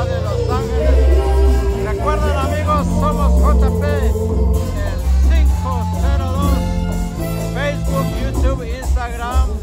ciudad de Los Ángeles. Recuerden, amigos, somos JP, el 502, Facebook, YouTube, Instagram.